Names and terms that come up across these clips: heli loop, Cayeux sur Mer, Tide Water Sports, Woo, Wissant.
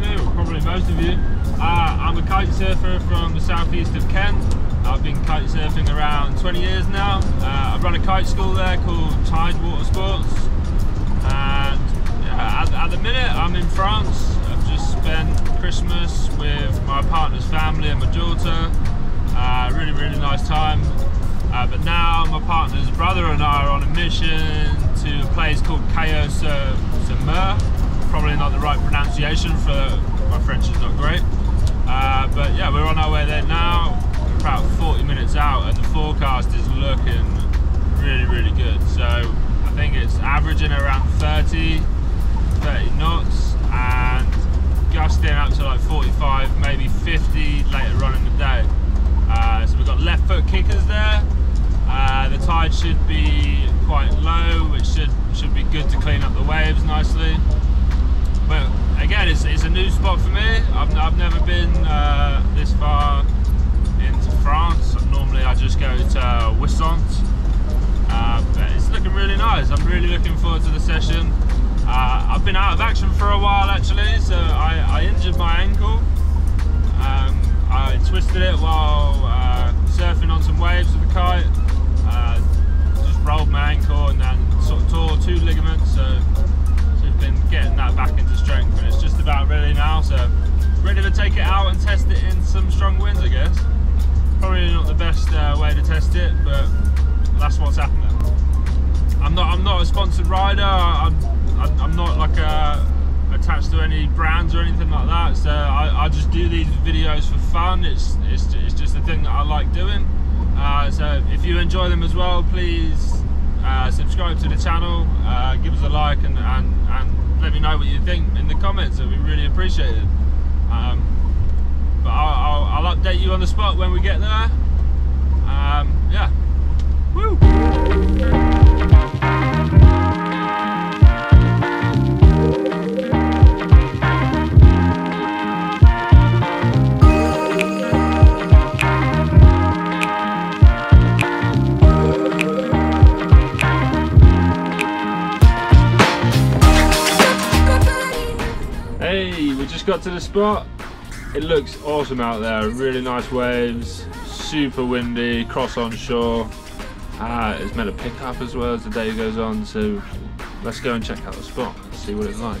now, probably most of you. I'm a kite surfer from the southeast of Kent. I've been kite surfing around 20 years now. I run a kite school there called Tide Water Sports. And at the minute I'm in France. I've just spent Christmas with my partner's family and my daughter. Really, really nice time. But now my partner's brother and I are on a mission to a place called Cayeux sur Mer. Probably not the right pronunciation, for my French is not great. But yeah, we're on our way there now. We're about 40 minutes out and the forecast is looking really, really good. So I think it's averaging around 30 knots and gusting up to like 45, maybe 50 later on in the day. So we've got left foot kickers there. The tide should be quite low, which should be good to clean up the waves nicely. But again, it's a new spot for me. I've never been this far into France. Normally I just go to Wissant, but it's looking really nice. I'm really looking forward to the session. I've been out of action for a while actually, so I injured my ankle. I twisted it while surfing on some waves with a kite. Just rolled my ankle and then sort of tore two ligaments, so I've been getting that back into strength, and it's just about ready now, so ready to take it out and test it in some strong winds, I guess. Probably not the best way to test it, but that's what's happening. I'm not a sponsored rider. I'm not like attached to any brands or anything like that, so I just do these videos for fun. It's just a thing that I like doing, so if you enjoy them as well, please subscribe to the channel, give us a like, and let me know what you think in the comments. It'd be really appreciated. But I'll update you on the spot when we get there. Yeah. Woo! Got to the spot. It looks awesome out there. Really nice waves, super windy, cross on shore. It's meant to pick up as well as the day goes on, so let's go and check out the spot, see what it's like.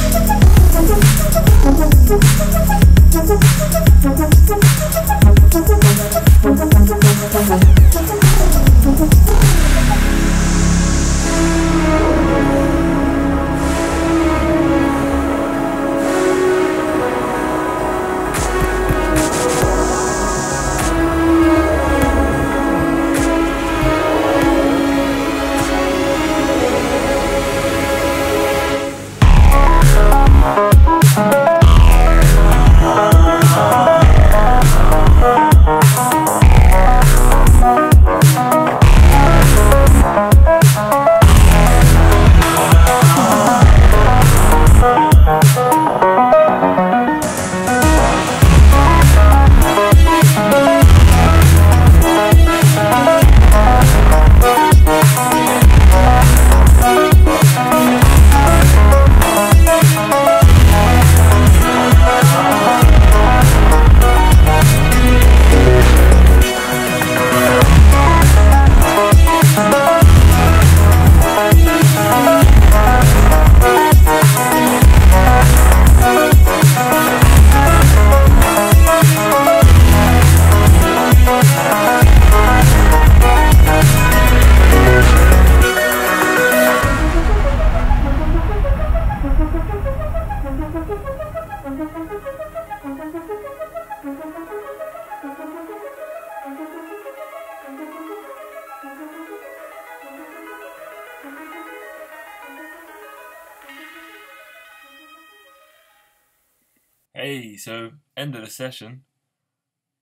Hey, so end of the session.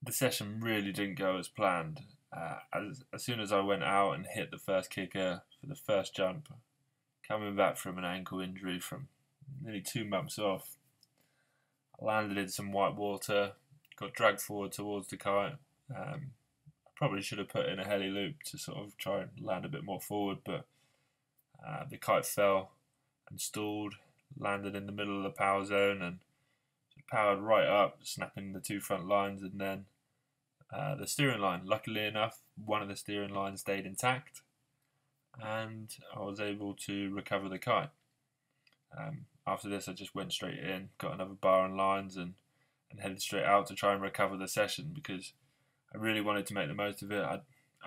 The session really didn't go as planned. As soon as I went out and hit the first kicker for the first jump, coming back from an ankle injury from nearly 2 months off, I landed in some white water, got dragged forward towards the kite. I probably should have put in a heli loop to sort of try and land a bit more forward, but the kite fell and stalled, landed in the middle of the power zone and powered right up, snapping the two front lines, and then the steering line. Luckily enough, one of the steering lines stayed intact and I was able to recover the kite. After this I just went straight in, got another bar and lines and headed straight out to try and recover the session because I really wanted to make the most of it. I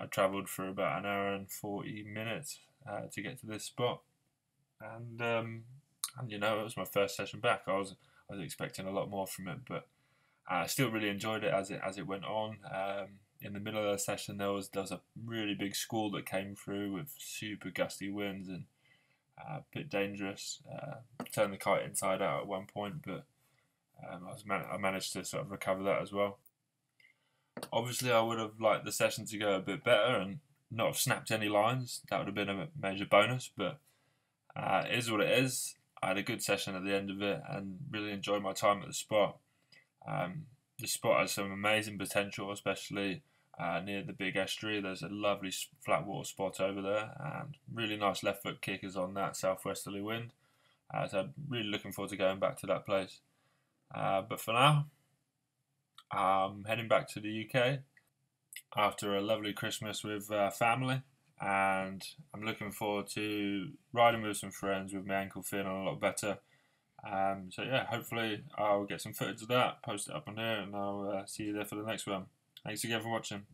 travelled for about an hour and 40 minutes to get to this spot, and you know, it was my first session back. I was expecting a lot more from it, but I still really enjoyed it as it went on. In the middle of the session, there was a really big squall that came through with super gusty winds and a bit dangerous. Turned the kite inside out at one point, but I managed to sort of recover that as well. Obviously, I would have liked the session to go a bit better and not have snapped any lines. That would have been a major bonus, but it is what it is. I had a good session at the end of it and really enjoyed my time at the spot. The spot has some amazing potential, especially near the big estuary. There's a lovely flat water spot over there and really nice left foot kickers on that southwesterly wind. So I'm really looking forward to going back to that place. But for now, I'm heading back to the UK after a lovely Christmas with family. And I'm looking forward to riding with some friends with my ankle feeling a lot better. So yeah, hopefully I'll get some footage of that, post it up on here, and I'll see you there for the next one. Thanks again for watching.